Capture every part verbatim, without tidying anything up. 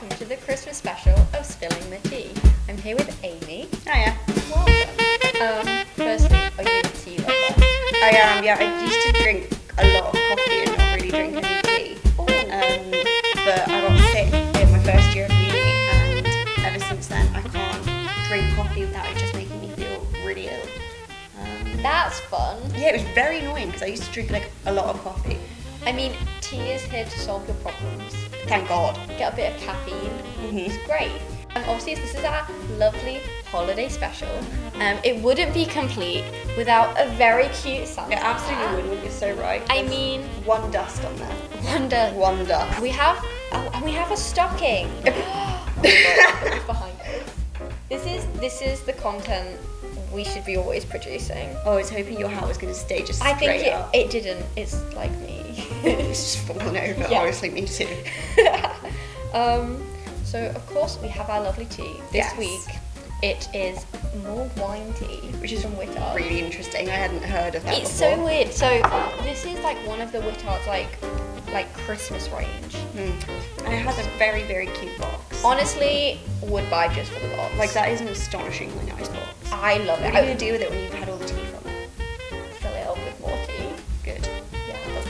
welcome to the Christmas special of Spilling the Tea. I'm here with Amy. Hiya. Welcome. Um, firstly, are you a tea lover? I am, yeah. I used to drink a lot of coffee and not really drink any tea. Um, but I got sick in my first year of uni, and ever since then I can't drink coffee without it just making me feel really ill. Um, That's fun. Yeah, it was very annoying because I used to drink like a lot of coffee. I mean, tea is here to solve your problems. Thank God. Get a bit of caffeine. Mm-hmm. It's great. And obviously, this is our lovely holiday special. Um, it wouldn't be complete without a very cute Santa. It absolutely wouldn't. You're so right. I There's mean, one dust on there. One dust. One dust. We have, oh, and we have a stocking. Oh my God, behind us. This is this is the content we should be always producing. Oh, I was hoping your hat was going to stay just straight I think it, up. it didn't. It's like me. It's just fallen over, yeah. Honestly, me too. um, so, of course, we have our lovely tea. This yes. week, it is mulled wine tea, which is from Whittard. Really interesting. I hadn't heard of that It's before. so weird. So, this is like one of the Whittard's like, like Christmas range. Mm. And it has a very, very cute box. Honestly, would buy just for the box. Like, that is an astonishingly nice box. I love it. What are you going to do with it when you've had all the tea from it? Fill it up with more tea. Good.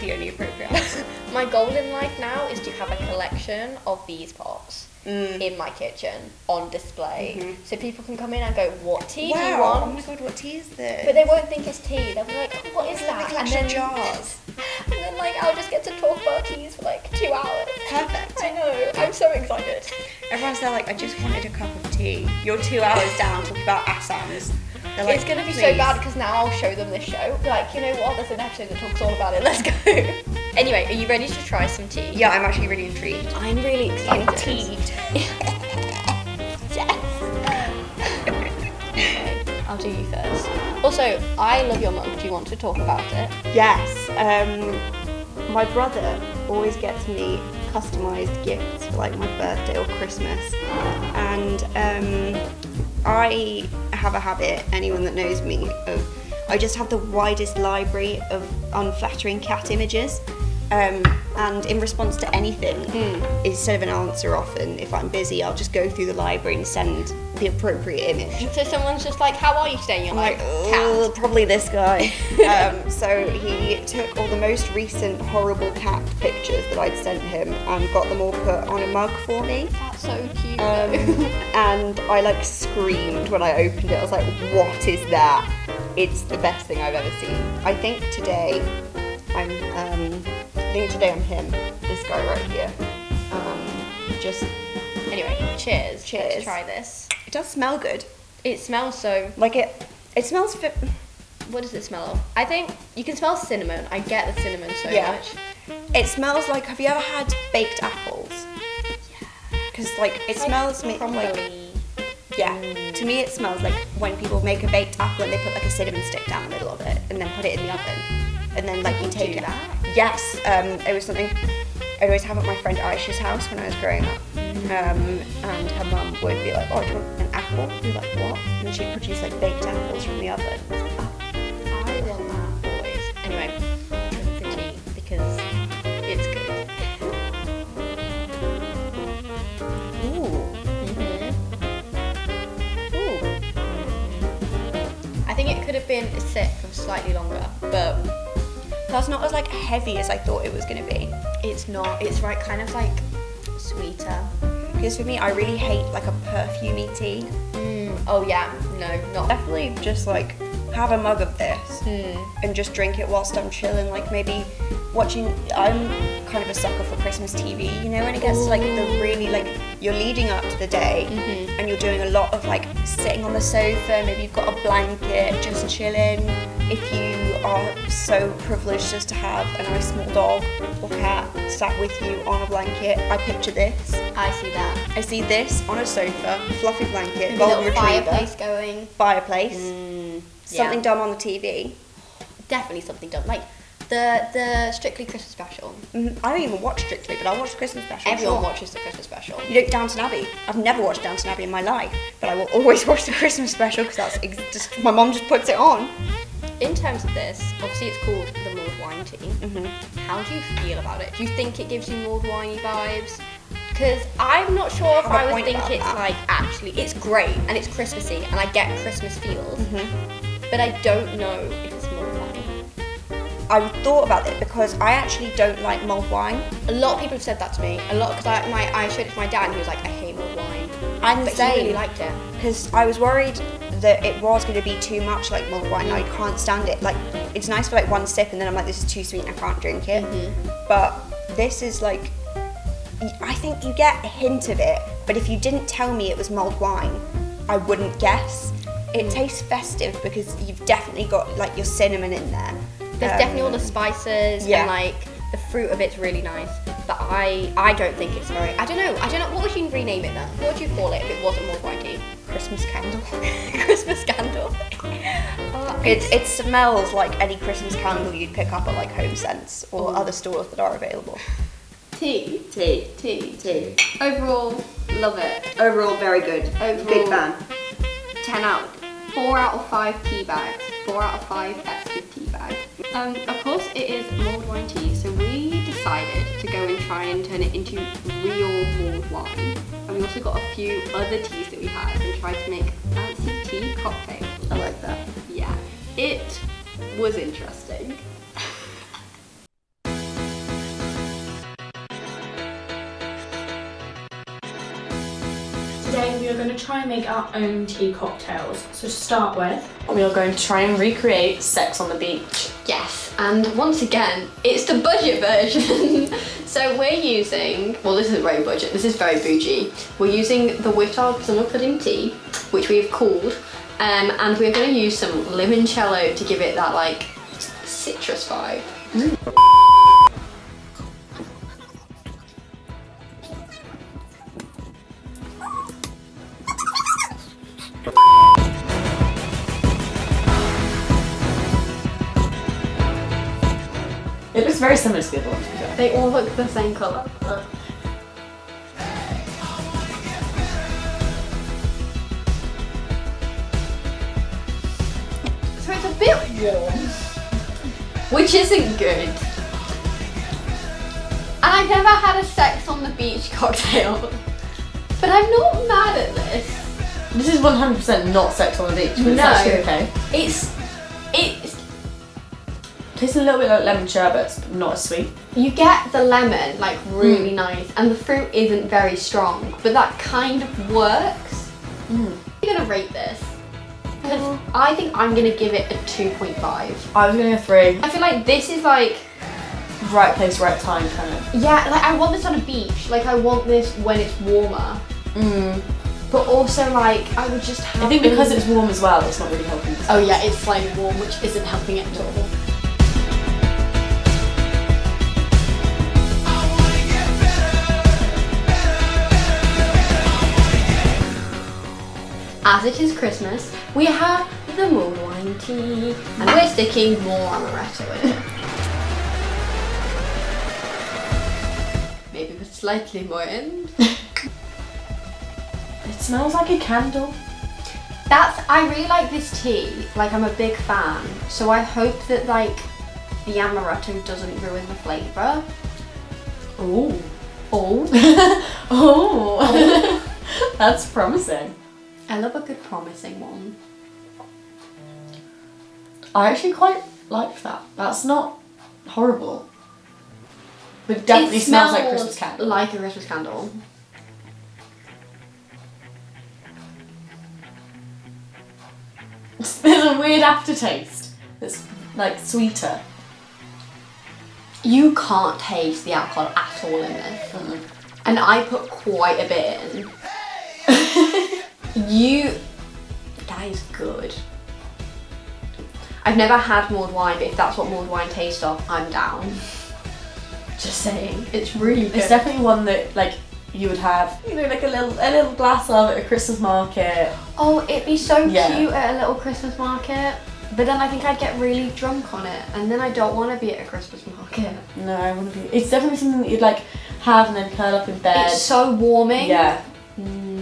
The only appropriate answer. My goal in life now is to have a collection of these pots mm. in my kitchen on display, mm-hmm. so people can come in and go, "What tea wow. do you want?" Oh my God, what tea is this? But they won't think it's tea. They'll be like, oh, "What is that?" And then jars. And then like I'll just get to talk about teas for like two hours. Perfect. I know. I'm so excited. Everyone's there like, "I just wanted a cup of tea." You're two hours down talking about Assams. Like, it's going to be please. so bad because now I'll show them this show. Like, you know what? There's an episode that talks all about it. Let's go. Anyway, are you ready to try some tea? Yeah, I'm actually really intrigued. I'm really excited. Intrigued. Yes. Okay, I'll do you first. Also, I love your mum. Do you want to talk about it? Yes. Um, my brother always gets me customised gifts for like my birthday or Christmas, and um, I have a habit, anyone that knows me, of I just have the widest library of unflattering cat images, um, and in response to anything, mm. instead of an answer often, if I'm busy, I'll just go through the library and send the appropriate image. So someone's just like, how are you today? And you're I'm like, oh, probably this guy. um, so he took all the most recent horrible cat pictures that I'd sent him and got them all put on a mug for me. That's so cute. Um, and I like screamed when I opened it. I was like, what is that? It's the best thing I've ever seen. I think today I'm, um, I think today I'm him, this guy right here. Um, just, anyway, cheers. Cheers. Let's try this. It does smell good. It smells so... Like it, it smells... Fi what does it smell of? I think you can smell cinnamon. I get the cinnamon so yeah. much. It smells like, have you ever had baked apples? Yeah. Because like, it it's smells like... Crumbly. Yeah, mm. to me it smells like when people make a baked apple and they put like a cinnamon stick down the middle of it and then put it in the oven and then like you take it out. Yes, um, it was something I always have at my friend Aisha's house when I was growing up, mm. um, and her mum would be like, oh, do you want an apple? And we'd be like, what? And she'd produce like baked apples from the oven. I was like, oh, I want that always. Anyway, drink the tea because it's good. Could have been a sip for slightly longer, but that's not as like heavy as I thought it was going to be. It's not. It's right, kind of like sweeter. Because for me, I really hate like a perfumey tea. Mm, oh yeah, no, not definitely. Just like have a mug of this mm. and just drink it whilst I'm chilling. Like maybe watching. I'm kind of a sucker for Christmas T V. You know when it gets Ooh. like the really like you're leading up to the day mm-hmm. and you're doing a lot of like sitting on the sofa, maybe you've got a blanket, just chilling. If you are so privileged as to have a nice small dog or cat sat with you on a blanket, I picture this. I see that. I see this on a sofa, fluffy blanket, golden retriever. Fireplace going. Fireplace. Mm, yeah. Something dumb on the T V. Definitely something dumb. Like the the Strictly Christmas special. Mm, I don't even watch Strictly, but I watch the Christmas special. Everyone sure. watches the Christmas special. You know, Downton Abbey. I've never watched Downton Abbey in my life, but I will always watch the Christmas special because that's ex just, my mum just puts it on. In terms of this, obviously it's called the mulled wine tea. Mm-hmm. How do you feel about it? Do you think it gives you mulled winey vibes? because I'm not sure if I, I would think it's that. like actually it's great and it's Christmassy and I get Christmas feels, mm-hmm. but I don't know if it's mulled wine. I thought about it because I actually don't like mulled wine. A lot of people have said that to me. A lot, because I, my I showed it to my dad and he was like, I hate mulled wine. I'm the same. He really liked it because I was worried that it was going to be too much like mulled wine. I can't stand it. Like, it's nice for like one sip and then I'm like, this is too sweet, I can't drink it. Mm-hmm. But this is like, I think you get a hint of it, but if you didn't tell me it was mulled wine, I wouldn't guess. It mm. tastes festive because you've definitely got like your cinnamon in there. There's um, definitely all the spices, yeah. and like the fruit of it's really nice. But I, I don't think it's very, I don't know, I don't know, what would you rename it then? What would you call it if it wasn't mulled wine tea? Christmas candle. Christmas candle. Oh, it, it smells like any Christmas candle you'd pick up at like Home Sense or Ooh. other stores that are available. Tea. Tea. Tea. Tea. Overall, love it. Overall, very good. Overall, big fan. ten out. four out of five tea bags. four out of five festive tea bags. Um, of course, it is mulled wine tea, so we decided to go and try and turn it into real mulled wine. And we also got a few other teas that we had and tried to make fancy tea cocktails. I like that. Yeah. It was interesting. Today we are going to try and make our own tea cocktails. So to start with, we are going to try and recreate Sex on the Beach. Yes, and once again, it's the budget version. So we're using, well, this isn't very budget, this is very bougie. We're using the Whittard summer pudding tea, which we have cooled, um, and we're going to use some limoncello to give it that like citrus vibe. Mm. It looks very similar to the other ones. Sure. They all look the same colour. Look. So it's a bit warm, which isn't good. And I've never had a Sex on the Beach cocktail, but I'm not mad at this. This is one hundred percent not Sex on the Beach, but no, it's actually okay. It's, it's tastes a little bit like lemon sherbet, but not as sweet. You get the lemon, like, really mm. nice, and the fruit isn't very strong, but that kind of works. Mm. I'm gonna rate this, because mm. I think I'm gonna give it a two point five. I was gonna go three. I feel like this is like... right place, right time, kind of. Yeah, like, I want this on a beach. Like, I want this when it's warmer. Mm. But also, like, I would just have... I think because it's warm as well, it's not really helping. Oh yeah, it's slightly warm, which isn't helping it at all. As it is Christmas, we have the mulled wine tea, and we're sticking more amaretto in it. Maybe with slightly more in. It smells like a candle. That's, I really like this tea, like I'm a big fan, so I hope that like the amaretto doesn't ruin the flavour. Ooh. Oh. Oh. Oh. That's promising. I love a good promising one. I actually quite like that. That's not horrible. But it definitely it smells, smells like Christmas candle. Like a Christmas candle. There's a weird aftertaste. It's like sweeter. You can't taste the alcohol at all in this. Mm-mm. And I put quite a bit in. You, that is good. I've never had mulled wine, but if that's what mulled wine tastes of, I'm down. Just saying, it's really good. It's definitely one that like you would have, you know, like a little a little glass of at a Christmas market. Oh, it'd be so yeah. cute at a little Christmas market. But then I think I'd get really drunk on it, and then I don't want to be at a Christmas market. No, I want to be. It's definitely something that you'd like have and then curl up in bed. It's so warming. Yeah. Mm.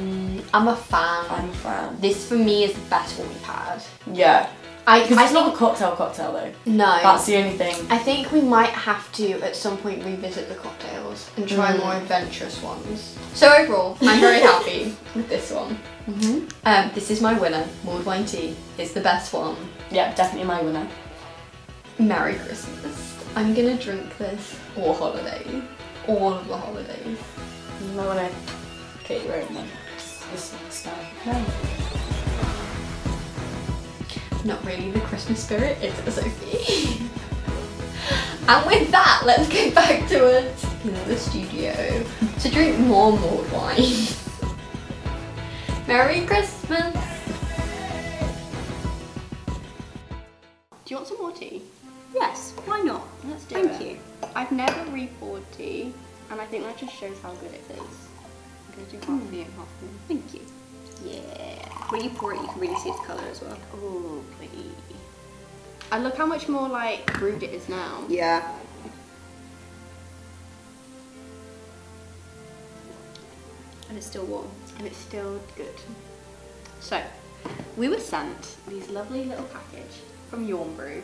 I'm a fan. I'm a fan. This for me is the best one we've had. Yeah. I, Cause I it's think, not a cocktail cocktail though. No. That's the only thing. I think we might have to at some point revisit the cocktails and try mm. more adventurous ones. So overall, I'm very happy with this one. Mm-hmm. Um, this is my winner. Mulled wine tea is the best one. Yeah, definitely my winner. Merry Christmas. I'm gonna drink this all holiday. All of the holidays. You might wanna get your own one. This looks like no. Not really the Christmas spirit, it's a Sophie. And with that, let's go back to us in the studio to drink more mulled wine. Merry Christmas! Do you want some more tea? Yes, why not? Let's do Thank it. Thank you. I've never re-poured tea, and I think that just shows how good it is. I'm going to do half of you and half of me. Thank you. Yeah. When you pour it, you can really see its colour as well. Oh, pretty. And look how much more like brewed it is now. Yeah. And it's still warm. And it's still good. So, we were sent these lovely little package from Yawnbrew,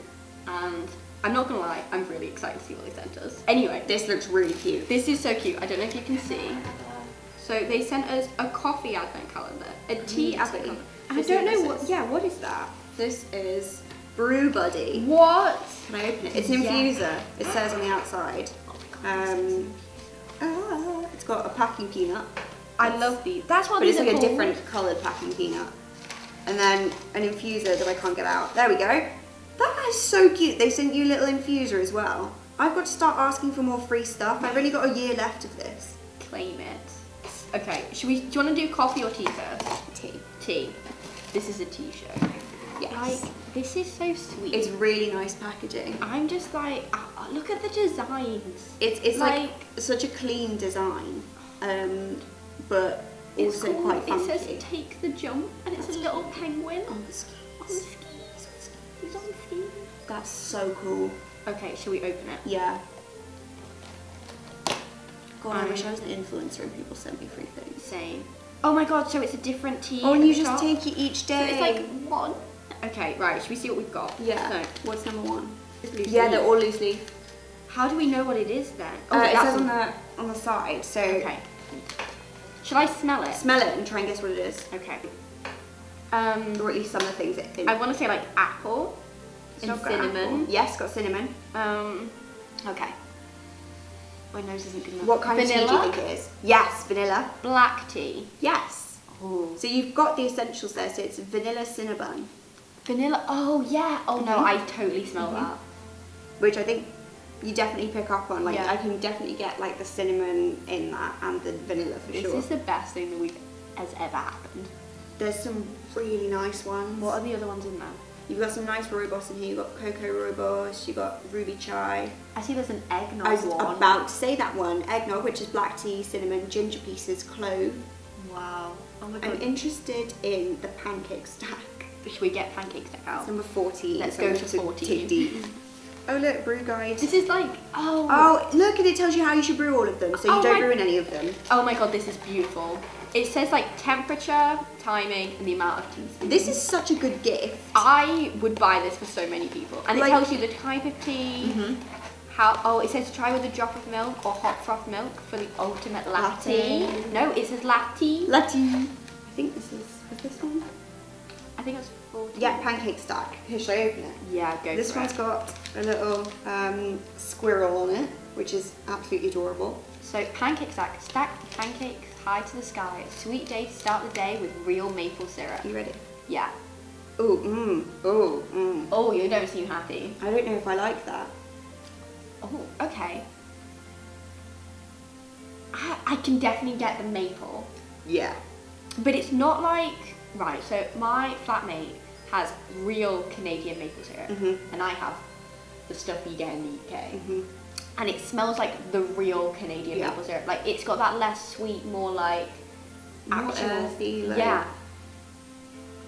and I'm not gonna lie, I'm really excited to see what they sent us. Anyway, this looks really cute. This is so cute. I don't know if you can see. So they sent us a coffee advent calendar, a tea advent calendar. I don't know what, yeah, what is that? This is Brew Buddy. What? Can I open it? It's an infuser. Yeah. It says on the outside. Oh my God, um, ah, it's got a packing peanut. I love these. That's what these are called. But it's like a different coloured packing peanut. And then an infuser that I can't get out. There we go. That is so cute. They sent you a little infuser as well. I've got to start asking for more free stuff. I've only got a year left of this. Claim it. Okay, should we, do you want to do coffee or tea first? Tea. Tea. This is a tea show. Yes. Like, this is so sweet. It's really nice packaging. I'm just like, oh, look at the designs. It's, it's like, like such a clean design, um, but also it's quite funky. It says take the jump, and it's That's a little cool. penguin. On the skis. On the skis. On the skis. On skis. That's so cool. Okay, shall we open it? Yeah. God, I um, wish I was an influencer and people sent me free things. Same. Oh my God, so it's a different tea. Oh, and you just top. take it each day. So it's like one. Okay, right, should we see what we've got? Yeah. So, what's number one? Yeah, they're all loose leaf. How do we know what it is then? Oh, uh, it says on the, on the side, so. Okay. Shall I smell it? Smell it and try and guess what it is. Okay. Um, or at least some of the things it thinks. I want to say like apple it's and cinnamon. Apple. Yes, got cinnamon. Um, okay. My nose isn't good enough. What kind vanilla? of tea do you think it is? Yes, vanilla. Black tea. Yes. Ooh. So you've got the essentials there. So it's vanilla cinnamon. Vanilla. Oh yeah. Oh no, I totally smell mm-hmm. that. Which I think you definitely pick up on. Like yeah. I can definitely get like the cinnamon in that and the vanilla for this sure. This is the best thing that we've has ever happened. There's some really nice ones. What are the other ones in there? You've got some nice rooibos in here. You've got cocoa rooibos, you've got ruby chai. I see there's an eggnog one. I was one. about to say that one. Eggnog, which is black tea, cinnamon, ginger pieces, clove. Wow. Oh my God. I'm interested in the pancake stack. Should we get pancake stack out? It's number fourteen. Let's so go to fourteen. Oh look, brew guide. This is like, oh. Oh, look, and it tells you how you should brew all of them, so you oh don't ruin any of them. Oh my God, this is beautiful. It says like temperature, timing, and the amount of teaspoons. This is such a good gift. I would buy this for so many people. And like, it tells you the type of tea, mm-hmm. how, oh, it says try with a drop of milk or hot froth milk for the ultimate latte. latte. No, it says latte. Latte. I think this is, is this one? I think it's fourteen. Yeah, pancake stack. Here, should I open it? Yeah, go This for one's it. got a little um, squirrel on it, which is absolutely adorable. So pancake stack, stack the pancakes high to the sky. A sweet day to start the day with real maple syrup. You ready? Yeah. Oh, mmm, oh, mmm. Oh, you don't seem happy. I don't know if I like that. Oh, okay. I, I can definitely get the maple. Yeah. But it's not like, right, so my flatmate has real Canadian maple syrup, mm-hmm. and I have the stuff you get in the U K. Mm-hmm. And it smells like the real Canadian yeah. maple syrup. Like it's got that less sweet, more like actual earthy. Like. Yeah.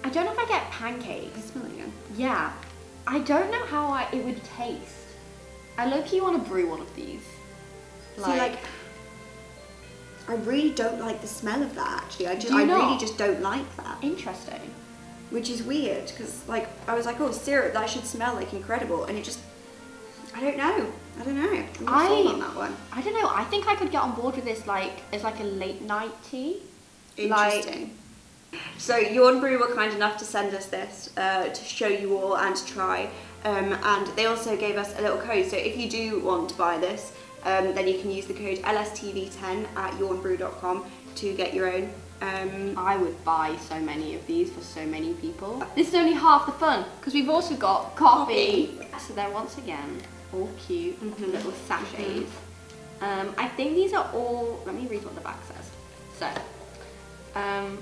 I don't know if I get pancakes. I smell it again. Yeah. I don't know how I, it would taste. I low key want to brew one of these. Like, See, like I really don't like the smell of that. Actually, I just I not? really just don't like that. Interesting. which is weird because like I was like, oh, syrup, that should smell like incredible, and it just, I don't know. I don't know. I'm not sold on that one. I don't know. I think I could get on board with this like as like a late night tea. Interesting. Like, so Yawnbrew were kind enough to send us this uh, to show you all and to try. Um, and they also gave us a little code. So if you do want to buy this, um, then you can use the code L S T V ten at yawnbrew dot com to get your own. Um, I would buy so many of these for so many people. This is only half the fun because we've also got coffee. coffee. So they're once again all cute, mm-hmm. little sachets. Mm-hmm. um, I think these are all, let me read what the back says. So, um,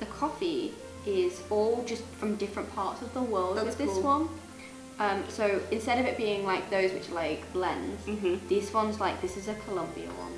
the coffee is all just from different parts of the world That's with cool. this one. Um, so instead of it being like those which are like blends, mm-hmm. this one's like, this is a Colombian one.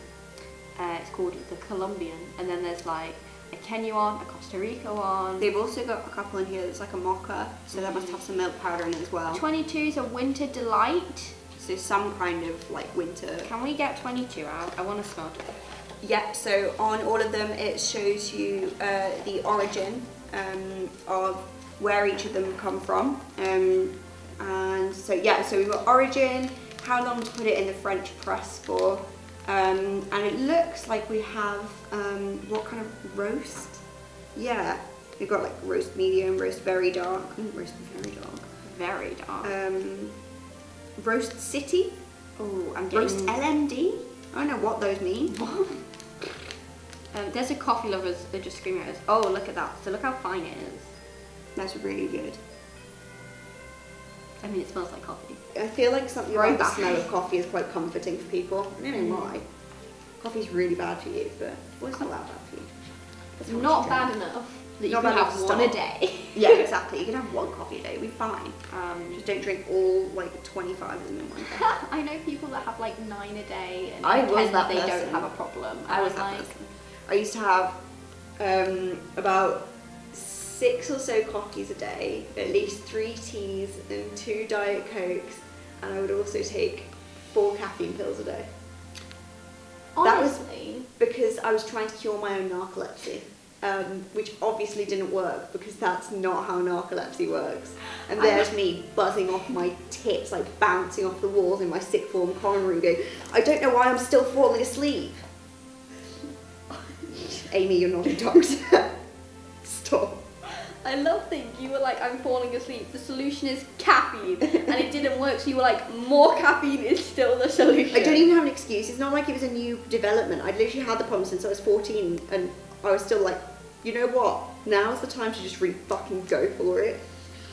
Uh, it's called the Colombian, and then there's like a Kenyan one, a Costa Rica one. They've also got a couple in here that's like a mocha, so mm-hmm. that must have some milk powder in it as well. twenty-two is a winter delight. So some kind of like winter. Can we get twenty-two out? I want to smell it. Yep, so on all of them it shows you uh, the origin um, of where each of them come from. Um, and so yeah, so we've got origin, how long to put it in the French press for. Um, and it looks like we have, um, what kind of roast? Yeah, we've got like roast medium, roast very dark, Ooh, roast very dark, very dark, um, roast city, oh, I'm getting... roast L M D, I don't know what those mean. What? um, there's a coffee lovers, they're just screaming at us, oh look at that, so look how fine it is. That's really good. I mean, it smells like coffee. I feel like something like the smell of coffee is quite comforting for people. I don't know why. Coffee's really bad for you, but well, it's not that bad for you. It's not bad enough that you can have one a day. Yeah, exactly. You can have one coffee a day. We're fine. Um, Just don't drink all like twenty-five of them in one day. I know people that have like nine a day and I was that they don't have a problem. I was that person. I used to have um, about six or so coffees a day, at least three teas and two Diet Cokes, and I would also take four caffeine pills a day. Honestly? That was because I was trying to cure my own narcolepsy, um, which obviously didn't work because that's not how narcolepsy works. And there's me buzzing off my tits, like bouncing off the walls in my sick form common room going, I don't know why I'm still falling asleep. Amy, you're not a doctor. Stop. I love that you were like, I'm falling asleep, the solution is caffeine, and it didn't work, so you were like, more caffeine is still the solution. I don't even have an excuse, it's not like it was a new development. I'd literally had the problem since I was fourteen, and I was still like, you know what, now's the time to just really fucking go for it.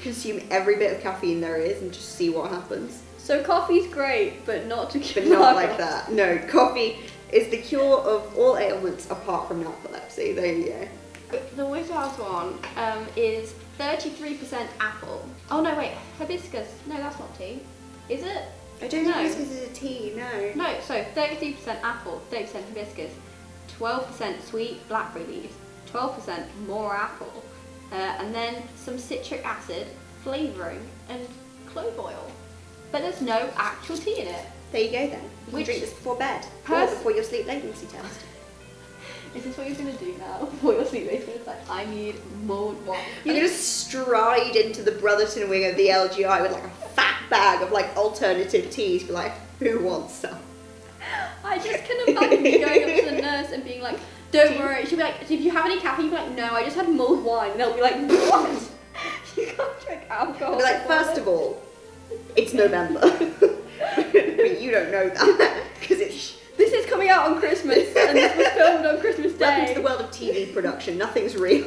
Consume every bit of caffeine there is and just see what happens. So coffee's great, but not to cure. But not like that. No, coffee is the cure of all ailments apart from narcolepsy, there you go. The Whittard's one um, is thirty-three percent apple. Oh no, wait, hibiscus. No, that's not tea. Is it? I don't think hibiscus is a tea, no. No, so thirty-three percent apple, thirty percent hibiscus, twelve percent sweet blackberry leaves, twelve percent more apple, uh, and then some citric acid, flavouring, and clove oil. But there's no actual tea in it. There you go then. You Which can drink this before bed, or before your sleep latency test. Is this what you're going to do now? What you're sleeping with? It's like, I need more water. You're going to stride into the Brotherton wing of the L G I with like a fat bag of like alternative teas, be like, who wants some? I just can imagine you going up to the nurse and being like, don't worry. She'll be like, if you have any caffeine, you'll be like, no, I just had mulled wine. And they'll be like, what? You can't drink alcohol. I'll be like, first of all, it's November. But you don't know that because it's... This is coming out on Christmas, and this was filmed on Christmas Day. Welcome to the world of T V production, nothing's real.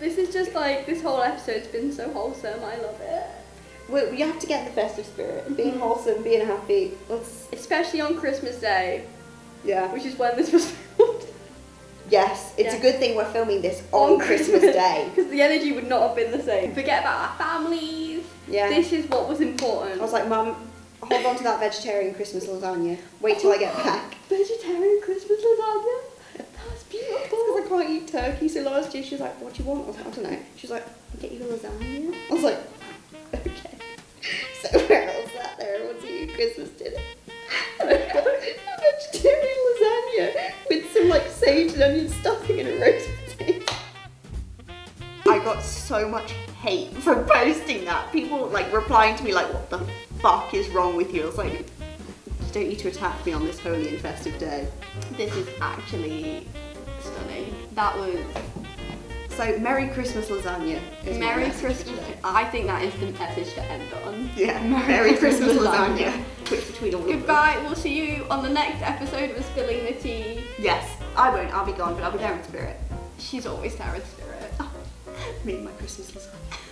This is just like, this whole episode's been so wholesome, I love it. Well, you have to get in the festive spirit, being mm-hmm. wholesome, being happy. Let's... Especially on Christmas Day. Yeah. Which is when this was filmed. Yes, it's yeah. a good thing we're filming this on, on Christmas, Christmas Day. Because the energy would not have been the same. Forget about our families. Yeah. This is what was important. I was like, Mum, hold on to that vegetarian Christmas lasagna. Wait till I get back. Vegetarian Christmas lasagna? That's beautiful. Because I can't eat turkey, so last year she was like, what do you want? I was like, I don't know. She was like, I'll get you a lasagna. I was like, okay. So where else that there? Everyone's eating Christmas dinner. And I got a vegetarian lasagna with some like savour. sage and onion stuffing and a roast potato. I got so much hate for posting that. People like replying to me like, what the fuck is wrong with you? I was like, don't need to attack me on this holy and festive day. This is actually stunning. That was... So, Merry Christmas lasagna. Merry Christmas. I think that is the message to end on. Yeah, Merry, Merry Christmas, Christmas lasagna. lasagna. Quick between all of them. Goodbye, we'll see you on the next episode of Spilling the Tea. Yes, I won't, I'll be gone, but I'll be there in spirit. She's always there in spirit. Oh, me and my Christmas lasagna.